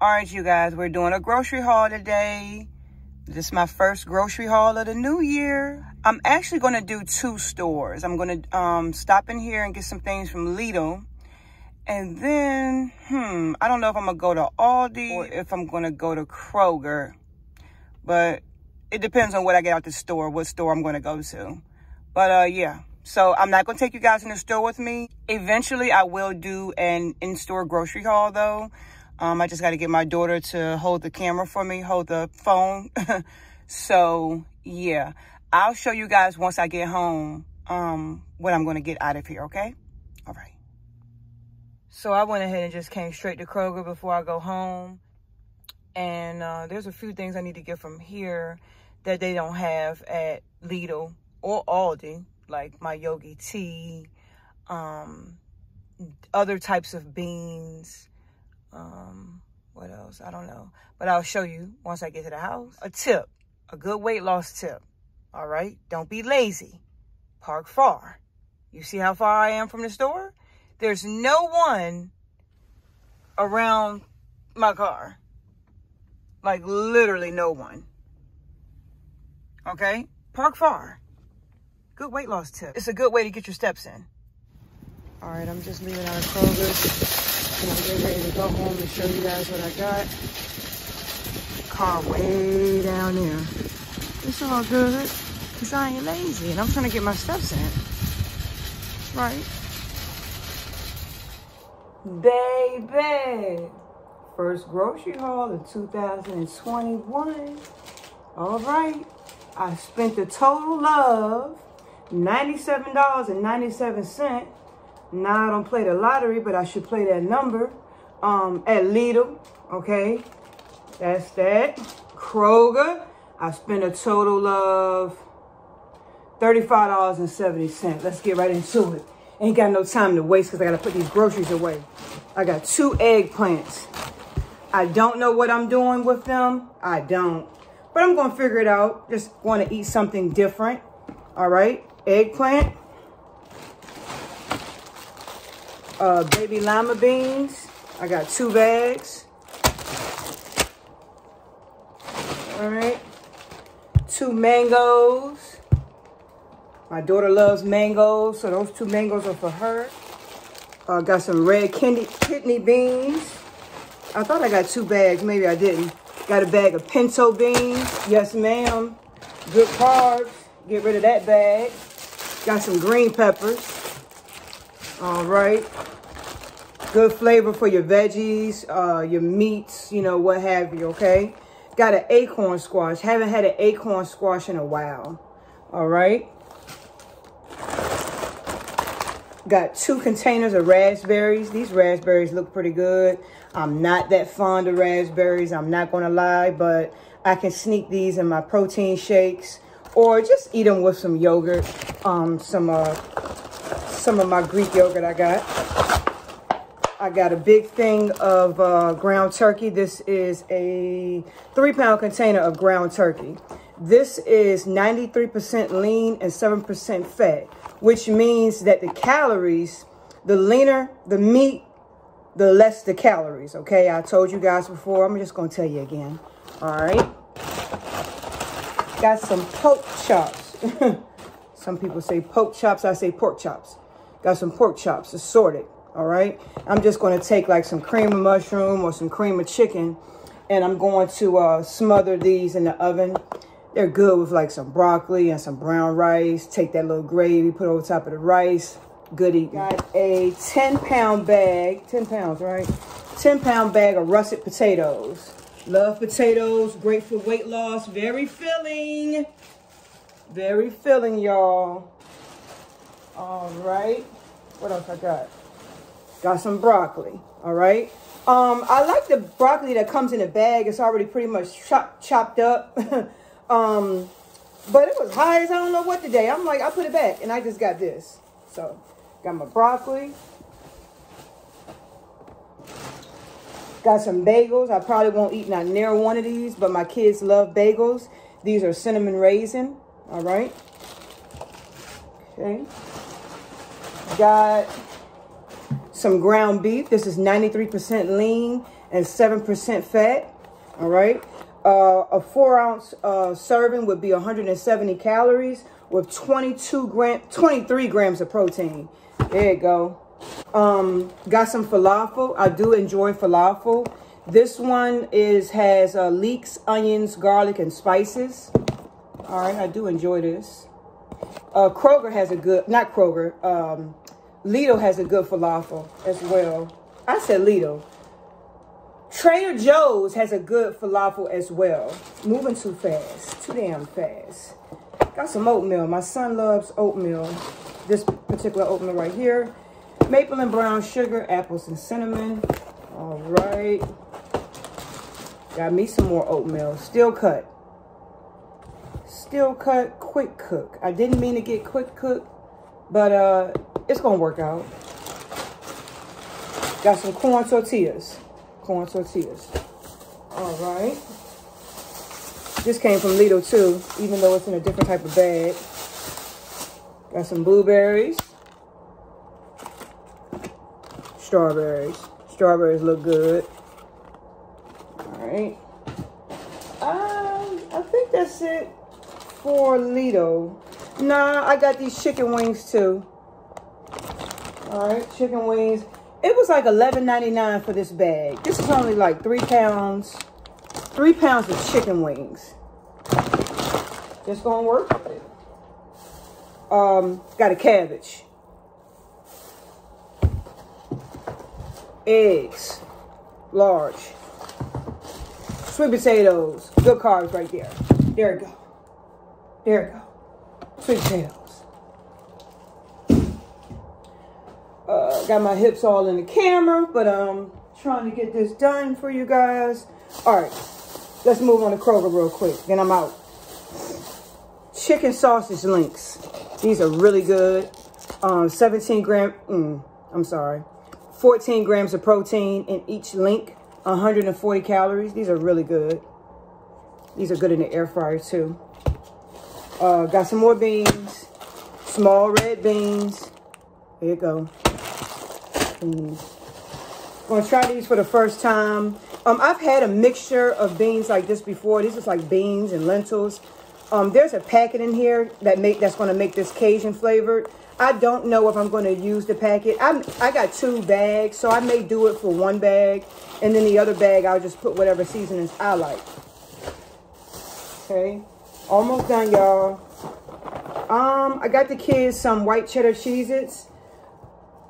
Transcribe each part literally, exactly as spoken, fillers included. All right, you guys, we're doing a grocery haul today. This is my first grocery haul of the new year. I'm actually going to do two stores. I'm going to um, stop in here and get some things from Lidl. And then, hmm, I don't know if I'm going to go to Aldi or if I'm going to go to Kroger. But it depends on what I get out the store, what store I'm going to go to. But, uh, yeah. So, I'm not going to take you guys in the store with me. Eventually, I will do an in-store grocery haul, though. Um, I just got to get my daughter to hold the camera for me, hold the phone. So, yeah. I'll show you guys once I get home um, what I'm going to get out of here, okay? All right. So, I went ahead and just came straight to Kroger before I go home. And uh, there's a few things I need to get from here that they don't have at Lidl or Aldi. Like my Yogi tea, um, other types of beans, um, what else? I don't know. But I'll show you once I get to the house. A tip, a good weight loss tip, all right? Don't be lazy. Park far. You see how far I am from the store? There's no one around my car. Like literally no one, okay? Park far. Good weight loss tip. It's a good way to get your steps in. All right, I'm just leaving out of Kroger. I'm getting ready to go home and show you guys what I got. Car way down there. It's all good, because I ain't lazy and I'm trying to get my steps in. Right? Baby! First grocery haul of two thousand twenty-one. All right. I spent a total of ninety-seven dollars and ninety-seven cents. Now I don't play the lottery, but I should play that number um, at Lidl, okay? That's that. Kroger, I spent a total of thirty-five dollars and seventy cents. Let's get right into it. Ain't got no time to waste because I got to put these groceries away. I got two eggplants. I don't know what I'm doing with them. I don't. But I'm going to figure it out. Just want to eat something different. All right. Eggplant. Uh, baby lima beans. I got two bags. All right. Two mangoes. My daughter loves mangoes, so those two mangoes are for her. Uh, got some red kidney, kidney beans. I thought I got two bags. Maybe I didn't. Got a bag of pinto beans. Yes, ma'am. Good carbs. Get rid of that bag. Got some green peppers. All right. Good flavor for your veggies, uh, your meats, you know, what have you, okay? Got an acorn squash. Haven't had an acorn squash in a while. All right. Got two containers of raspberries. These raspberries look pretty good. I'm not that fond of raspberries. I'm not going to lie, but I can sneak these in my protein shakes or just eat them with some yogurt, um, some uh, some of my Greek yogurt I got. I got a big thing of uh, ground turkey. This is a three-pound container of ground turkey. This is ninety-three percent lean and seven percent fat, which means that the calories, the leaner the meat, the less the calories, okay? I told you guys before. I'm just going to tell you again, all right? Got some pork chops. Some people say pork chops. I say pork chops. Got some pork chops assorted, all right? I'm just going to take, like, some cream of mushroom or some cream of chicken, and I'm going to uh, smother these in the oven. They're good with like some broccoli and some brown rice. Take that little gravy, put it over top of the rice. Good eating. Got a ten pound bag, ten pounds, right? ten pound bag of russet potatoes. Love potatoes, great for weight loss. Very filling. Very filling, y'all. All right. What else I got? Got some broccoli, all right? Um, I like the broccoli that comes in a bag. It's already pretty much chop chopped up. Um, but it was high as I don't know what today. I'm like, I put it back and I just got this. So got my broccoli. Got some bagels. I probably won't eat not near one of these, but my kids love bagels. These are cinnamon raisin. All right. Okay. Got some ground beef. This is ninety-three percent lean and seven percent fat, all right? Uh, a four ounce uh, serving would be one hundred seventy calories with twenty-two gram, twenty-three grams of protein. There you go. Um, got some falafel. I do enjoy falafel. This one is has uh, leeks, onions, garlic, and spices. All right, I do enjoy this. Uh, Kroger has a good, not Kroger, um, Lito has a good falafel as well. I said Lito. Trader Joe's has a good falafel as well. Moving too fast, too damn fast. Got some oatmeal. My son loves oatmeal. This particular oatmeal right here. Maple and brown sugar, apples and cinnamon. All right. Got me some more oatmeal. Still cut. Still cut, quick cook. I didn't mean to get quick cook, but uh, it's going to work out. Got some corn tortillas. Corn tortillas. All right. This came from Lidl too, even though it's in a different type of bag. Got some blueberries. Strawberries. Strawberries look good. All right. Um, I think that's it for Lidl. Nah, I got these chicken wings too. All right, chicken wings. It was like eleven ninety-nine for this bag. This is only like three pounds, three pounds of chicken wings. Just gonna work with it. Um, got a cabbage, eggs, large, sweet potatoes. Good carbs right there. There we go. There we go. Sweet potatoes. Uh, got my hips all in the camera, but I'm trying to get this done for you guys. All right, let's move on to Kroger real quick, then I'm out. Chicken sausage links. These are really good. Um, seventeen gram, mm, I'm sorry, fourteen grams of protein in each link, one hundred forty calories. These are really good. These are good in the air fryer too. Uh, got some more beans, small red beans. There you go. Mm. I'm gonna try these for the first time. Um, I've had a mixture of beans like this before. This is like beans and lentils. Um, there's a packet in here that make that's gonna make this Cajun flavored. I don't know if I'm gonna use the packet. I I got two bags, so I may do it for one bag, and then the other bag I'll just put whatever seasonings I like. Okay, almost done, y'all. Um, I got the kids some white cheddar Cheez-Its.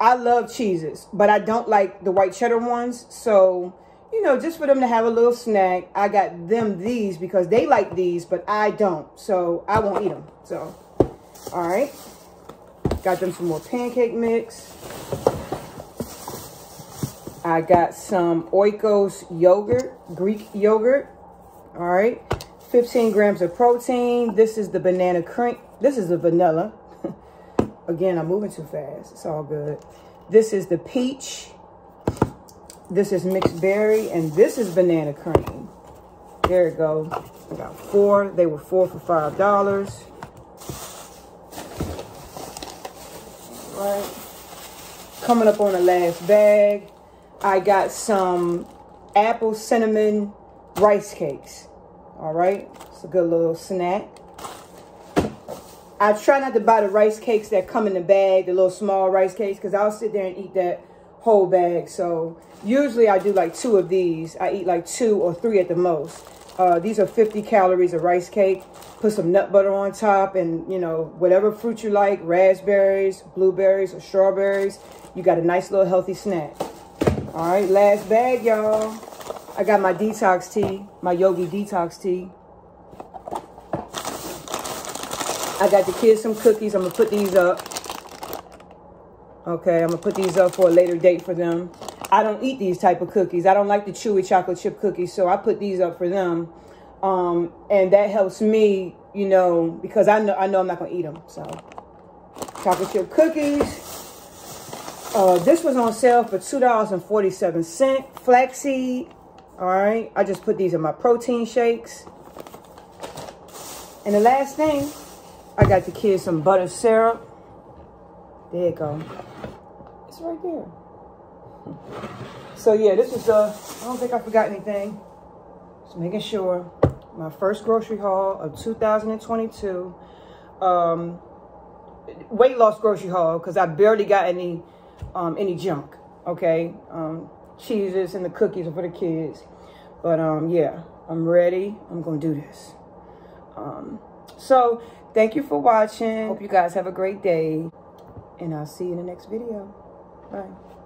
I love Cheez-Its, but I don't like the white cheddar ones. So, you know, just for them to have a little snack, I got them these because they like these, but I don't. So I won't eat them. So, all right. Got them some more pancake mix. I got some Oikos yogurt, Greek yogurt. All right. fifteen grams of protein. This is the banana cream. This is the vanilla. Again, I'm moving too fast. It's all good. This is the peach. This is mixed berry. And this is banana cream. There you go. I got four. They were four for five dollars. All right. Coming up on the last bag. I got some apple cinnamon rice cakes. All right. It's a good little snack. I try not to buy the rice cakes that come in the bag, the little small rice cakes, because I'll sit there and eat that whole bag. So usually I do like two of these. I eat like two or three at the most. Uh, these are fifty calories of rice cake. Put some nut butter on top and, you know, whatever fruit you like, raspberries, blueberries, or strawberries. You got a nice little healthy snack. All right, last bag, y'all. I got my detox tea, my Yogi detox tea. I got the kids some cookies. I'm going to put these up. Okay, I'm going to put these up for a later date for them. I don't eat these type of cookies. I don't like the chewy chocolate chip cookies, so I put these up for them. Um, and that helps me, you know, because I know, I know I'm not going to eat them. So, chocolate chip cookies. Uh, this was on sale for two dollars and forty-seven cents. Flaxseed. All right, I just put these in my protein shakes. And the last thing. I got the kids some butter syrup. There you go. It's right there. So yeah, this is uh I don't think I forgot anything. Just making sure. My first grocery haul of two thousand twenty-two. Um weight loss grocery haul, because I barely got any um any junk. Okay. Um Cheez-Its and the cookies are for the kids. But um yeah, I'm ready. I'm gonna do this. Um so thank you for watching. Hope you guys have a great day. And I'll see you in the next video. Bye.